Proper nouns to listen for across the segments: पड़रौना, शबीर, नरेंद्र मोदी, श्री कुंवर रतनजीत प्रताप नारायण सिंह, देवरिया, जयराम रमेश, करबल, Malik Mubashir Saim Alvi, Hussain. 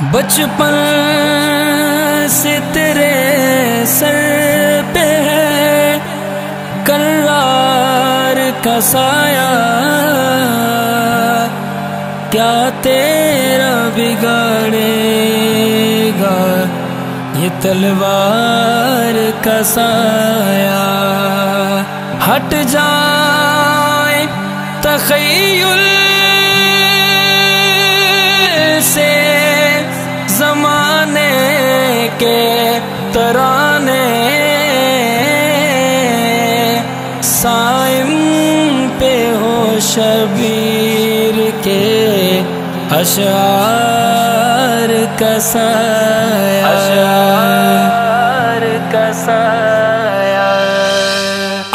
बचपन से तेरे सर पे है करार का साया, क्या तेरा बिगाड़ेगा ये तलवार का साया। हट जाए तखय्युल से ज़माने के तराने, साइम पे हो शबीर के अशआर का साया, अशआर का साया।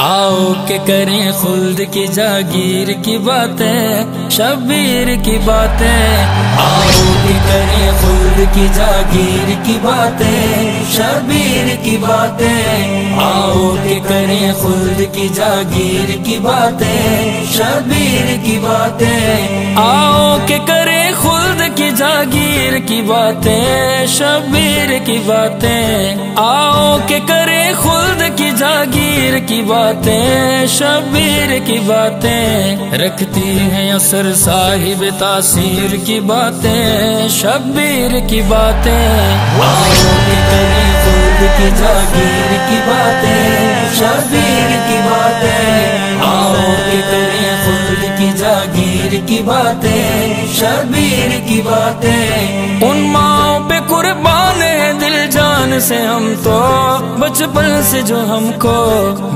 आओ के करें खुल्द की जागीर की बातें, शबीर की बातें। आओ के करें खुल्द की जागीर की बातें, शबीर की बातें। आओ के करें खुल्द की जागीर की बातें, शबीर की बातें। आओ के करें खुल्द की जागीर की बातें, शबीर की बातें। आओ के करें खुल्द की जागीर की बातें, शबीर की बातें। रखती हैं असर साहिब तासीर की बातें, शबीर की बातें। आओ के करें खुल्द की जागीर की बातें, शबीर की बातें। आओ के करें खुल्द की जागीर की बातें, शबीर की बातें। उन माओं पे कुर्बान है दिल जान से हम तो, बचपन से जो हमको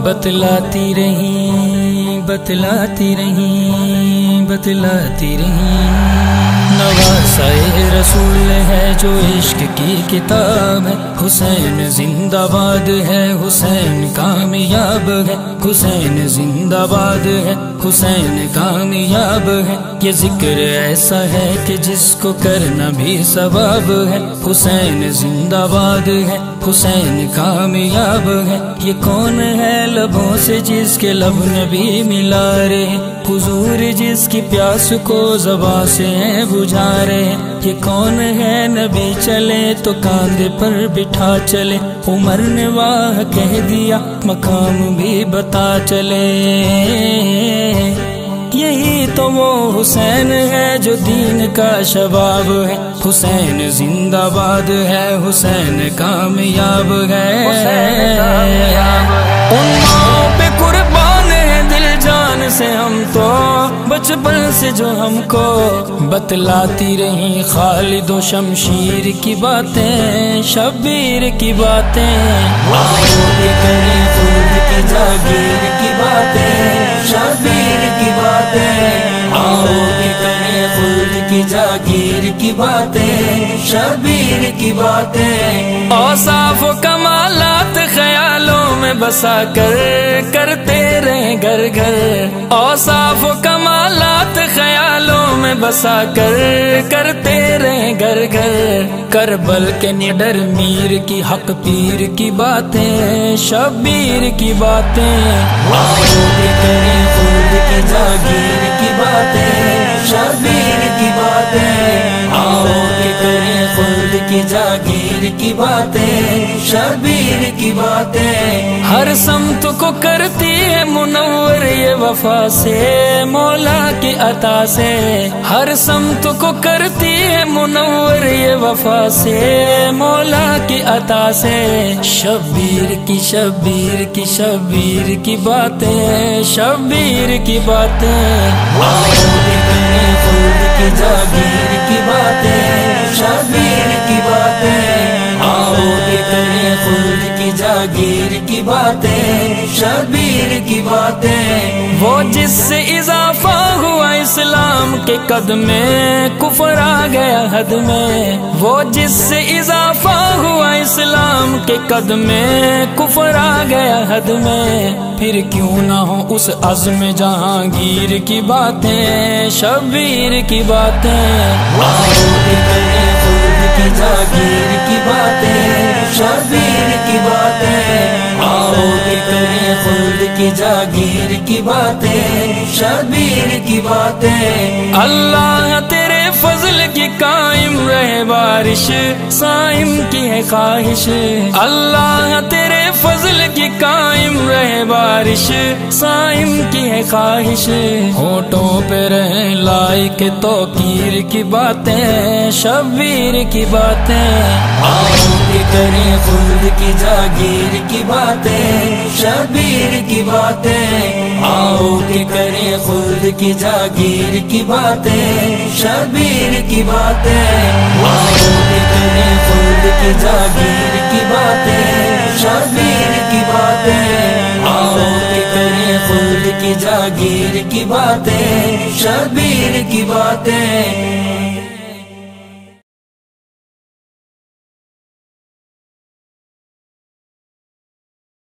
बतलाती रही, बतलाती रही, बतलाती रही। नवासाए रसूल है जो इश्क की किताब है, हुसैन जिंदाबाद है, हुसैन कामयाब है, हुसैन जिंदाबाद है, हुसैन कामयाब है। ये जिक्र ऐसा है कि जिसको करना भी सवाब है, हुसैन जिंदाबाद है, हुसैन कामयाब है। ये कौन है लबों से जिसके लब नबी मिला रहे हैं, हुजूर जिसकी प्यास को ज़बां से बुझा रहे हैं। ये कौन है नबी चले तो कांधे पर बिठा चले, उमर ने वाह कह दिया मकाम भी बता चले। यही तो वो हुसैन है जो दीन का शबाब है, हुसैन जिंदाबाद है, हुसैन कामयाब है। पे कुर्बान है दिल जान से हम तो, बचपन से जो हमको बतलाती रही खालिद व शमशीर की बातें, शबीर की बातें। आओ के करें खुल्द की जागीर की बातें, शबीर की बातें। आओ के करें खुल्द की जागीर की बातें, शबीर की बातें। औसाफ व कमालात ख्यालों में बसा कर करते रहे घर घर, औसाफ व कमालात ख्यालों में बसा कर करते रहे घर घर। करबल के निडर मीर की हक पीर की बातें, शबीर की बातें। आओ के करें खुल्द की जागीर की बातें, शबीर की बातें। आओ के करें खुल्द की जागीर की बातें, शबीर की बातें। हर समत को करती है मुनव्वर ये वफा से, मौला की अता से। हर समत को करती है मुनव्वर ये वफा से, मौला की अता से। शबीर की शबीर की शबीर की बातें, शबीर की बातें। आओ के करें खुल्द की जागीर की बातें, शबीर की बातें। आओ के करें खुल्द की जागीर की बातें, शबीर की बातें। वो जिससे इजाफा हुआ इस्लाम के कद में, कुफर आ गया हद में। वो जिससे इजाफा हुआ इस्लाम के कद में, कुफर आ गया हद में। फिर क्यों ना हो उस अज़्म जहांगीर की बातें, शबीर की बातें। आओ के करें खुल्द की जागीर की बातें, शबीर की बातें। आओ के करें खुल्द की जागीर की बातें, शबीर की बातें। अल्लाह तेरे फजल की कायम रहे बारिश ख्वाहिश, साइम की है ख्वाहिश। अल्लाह तेरे फजल की कायम रहे बारिश, साइम की है ख्वाहिश। होठों पे रहे लायक तौकीर की बातें, शब्बीर की बातें। आओ के करें खुद की जागीर की बातें, शब्बीर की बातें। आओ के करें खुद की जागीर की बातें, शब्बीर की बातें। खुद की जागीर की बातें, शबीर की बातें। आओ तेरे खुद की जागीर की बातें, शबीर की बातें।